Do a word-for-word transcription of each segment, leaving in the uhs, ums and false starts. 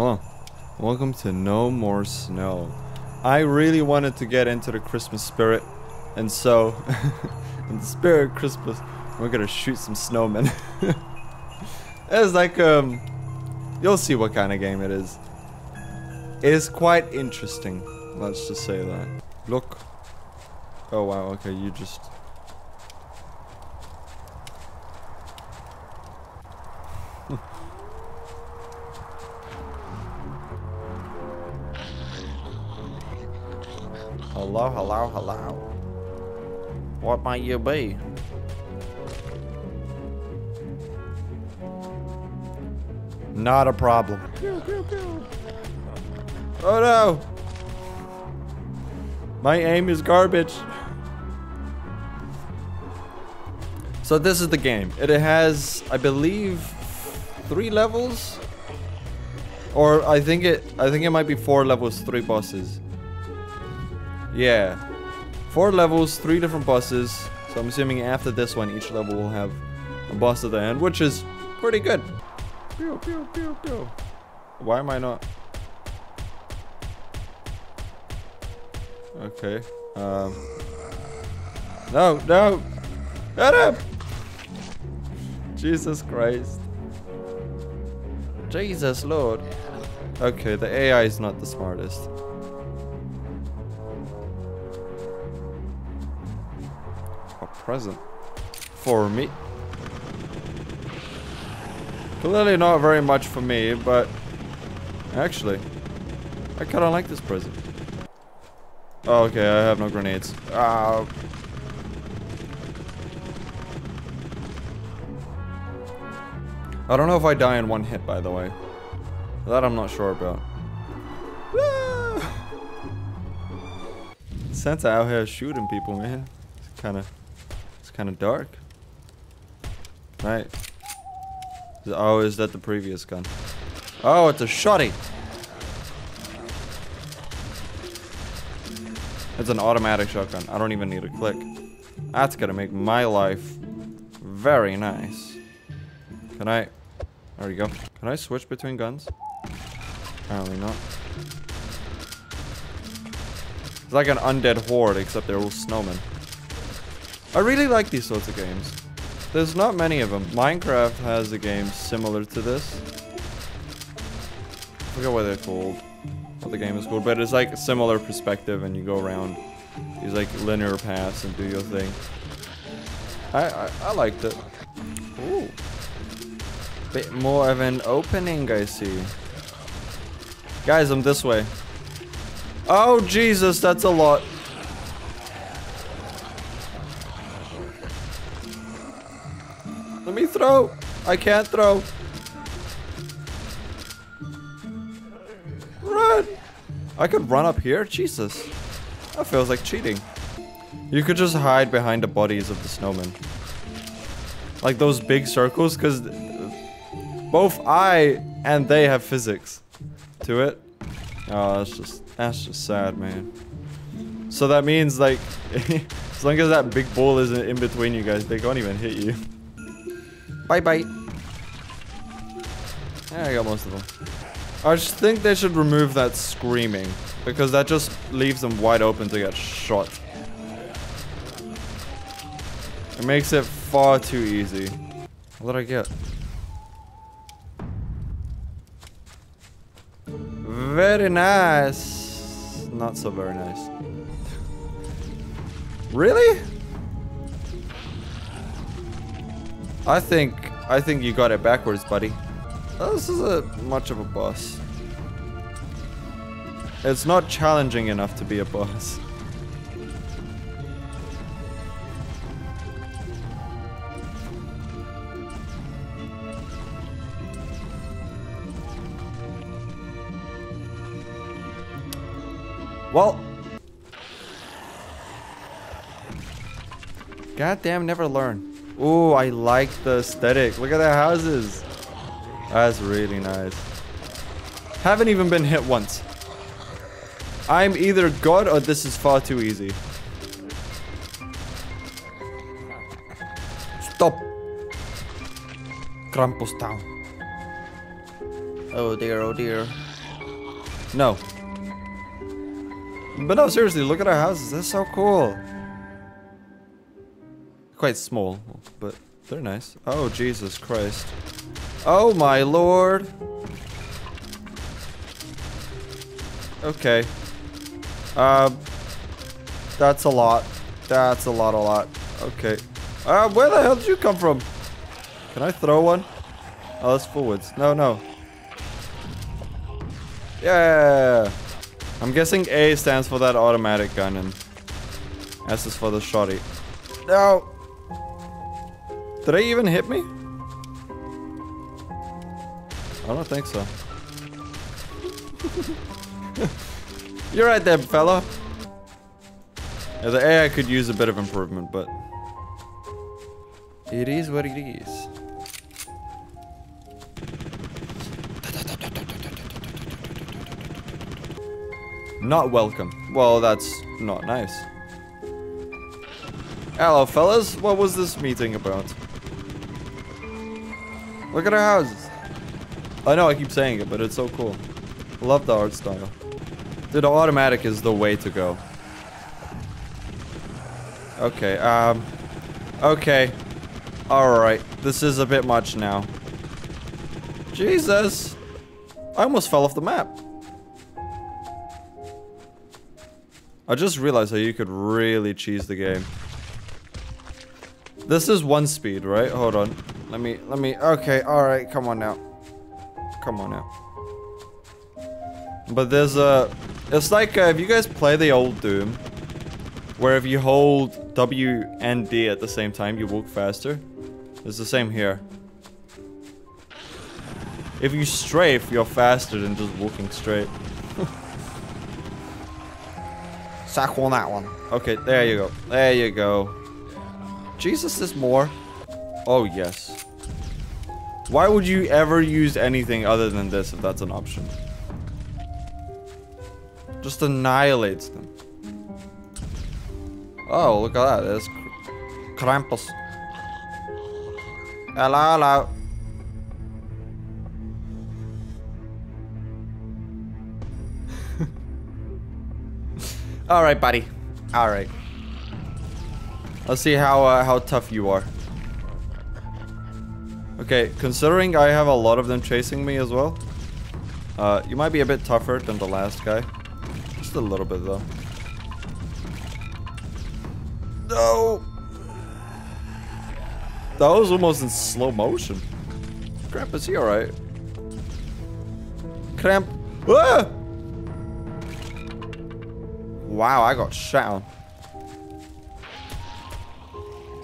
Oh, welcome to No More Snow. I really wanted to get into the Christmas spirit, and so in the spirit of Christmas, we're gonna shoot some snowmen. It's like um, you'll see what kind of game it is. It is quite interesting. Let's just say that. Look. Oh wow. Okay, you just. Hello, hello, hello. What might you be? Not a problem. Oh no! My aim is garbage. So this is the game. It has, I believe, three levels, or I think it. I think it might be four levels, three bosses. Yeah, four levels, three different bosses, so I'm assuming after this one each level will have a boss at the end, which is pretty good. Pew, pew, pew, pew. Why am I not? Okay, um... No, no! Shut up! Jesus Christ. Jesus Lord. Okay, the A I is not the smartest. Present for me. Clearly not very much for me, but actually, I kind of like this present. Oh, okay, I have no grenades. Ah. I don't know if I die in one hit, by the way. That I'm not sure about. Ah. Santa out here shooting people, man. It's kind of. Kind of dark. Right. Oh, is that the previous gun? Oh, it's a shotty. It's an automatic shotgun. I don't even need a click. That's gonna make my life very nice. Can I? There we go. Can I switch between guns? Apparently not. It's like an undead horde, except they're all snowmen. I really like these sorts of games. There's not many of them. Minecraft has a game similar to this. I forget what they're called. What the game is called, but it's like a similar perspective and you go around these like linear paths and do your thing. I, I, I liked it. Ooh. Bit more of an opening I see. Guys, I'm this way. Oh Jesus, that's a lot. Let me throw! I can't throw! Run! I could run up here? Jesus. That feels like cheating. You could just hide behind the bodies of the snowmen. Like those big circles, because both I and they have physics to it. Oh, that's just, that's just sad, man. So that means, like, as long as that big ball isn't in between you guys, they can't even hit you. Bye bye. Yeah, I got most of them. I just think they should remove that screaming because that just leaves them wide open to get shot. It makes it far too easy. What did I get? Very nice. Not so very nice. Really? I think, I think you got it backwards, buddy. This isn't much of a boss. It's not challenging enough to be a boss. Well. Goddamn, never learn. Ooh, I like the aesthetic. Look at the houses. That's really nice. Haven't even been hit once. I'm either God or this is far too easy. Stop. Krampus Town. Oh dear, oh dear. No. But no, seriously, look at our houses. That's so cool. Quite small, but they're nice. Oh, Jesus Christ. Oh, my Lord. Okay. Uh, that's a lot. That's a lot, a lot. Okay. Uh, where the hell did you come from? Can I throw one? Oh, that's forwards. No, no. Yeah. I'm guessing A stands for that automatic gun and S is for the shotty. No. Did they even hit me? I don't think so. You're right there, fella. Yeah, the A I could use a bit of improvement, but it is what it is. Not welcome. Well, that's not nice. Hello, fellas. What was this meeting about? Look at our houses. I know I keep saying it, but it's so cool. Love the art style. Dude, the automatic is the way to go. Okay, um... okay. Alright. This is a bit much now. Jesus! I almost fell off the map. I just realized how you could really cheese the game. This is one speed, right? Hold on. Let me, let me, okay, alright, come on now. Come on now. But there's a, it's like uh, if you guys play the old Doom, where if you hold W and D at the same time, you walk faster. It's the same here. If you strafe, you're faster than just walking straight. Sack on that one. Okay, there you go. There you go. Jesus, there's more. Oh, yes. Why would you ever use anything other than this if that's an option? Just annihilates them. Oh, look at that. There's Krampus. Hello, hello. All right, buddy. All right. Let's see how uh, how tough you are. Okay, considering I have a lot of them chasing me as well, uh, you might be a bit tougher than the last guy. Just a little bit though. No. That was almost in slow motion. Krampus, is he all right? Kramp. Ah! Wow, I got shot on.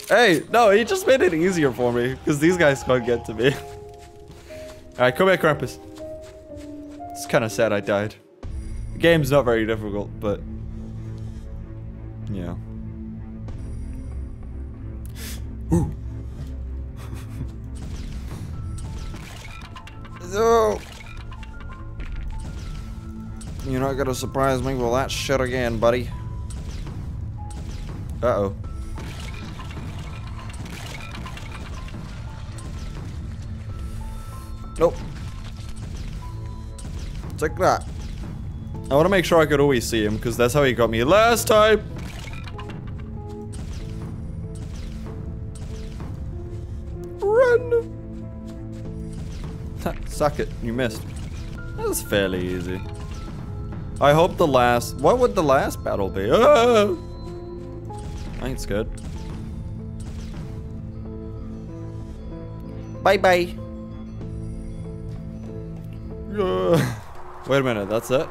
Hey, no, he just made it easier for me, because these guys can't get to me. Alright, come here, Krampus. It's kind of sad I died. The game's not very difficult, but... yeah. Ooh. No! You're not gonna surprise me with that shit again, buddy. Uh-oh. Nope. Take that. I want to make sure I could always see him, because that's how he got me last time! Run! Suck it, you missed. That was fairly easy. I hope the last... what would the last battle be? Ah! I ain't scared. Bye-bye. Yeah. Wait a minute, that's it?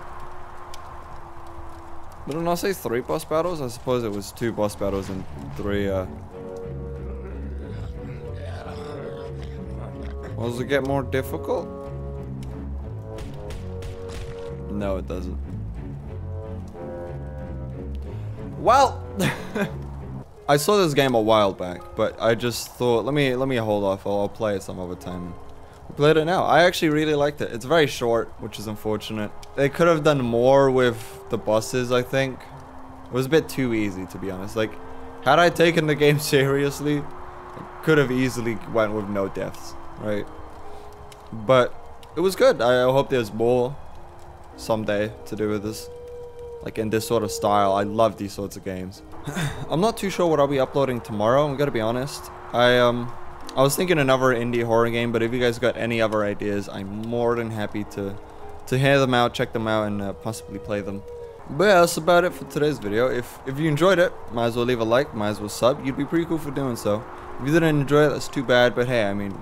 Did it not say three boss battles? I suppose it was two boss battles and three, uh... well, does it get more difficult? No, it doesn't. Well, I saw this game a while back, but I just thought, let me let me hold off. I'll, I'll play it some other time. We played it now. I actually really liked it. It's very short, which is unfortunate. They could have done more with the bosses, I think. It was a bit too easy, to be honest. Like, had I taken the game seriously, I could have easily went with no deaths, right? But it was good. I hope there's more someday to do with this, like in this sort of style. I love these sorts of games. I'm not too sure what I'll be uploading tomorrow, I'm gonna be honest. I um I was thinking another indie horror game, but if you guys got any other ideas, I'm more than happy to to hear them out, check them out, and uh, possibly play them. But yeah, that's about it for today's video. If if you enjoyed it, might as well leave a like, might as well sub. You'd be pretty cool for doing so. If you didn't enjoy it, that's too bad, but hey, I mean,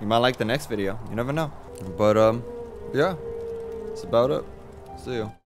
you might like the next video. You never know. But um, yeah, that's about it. See you.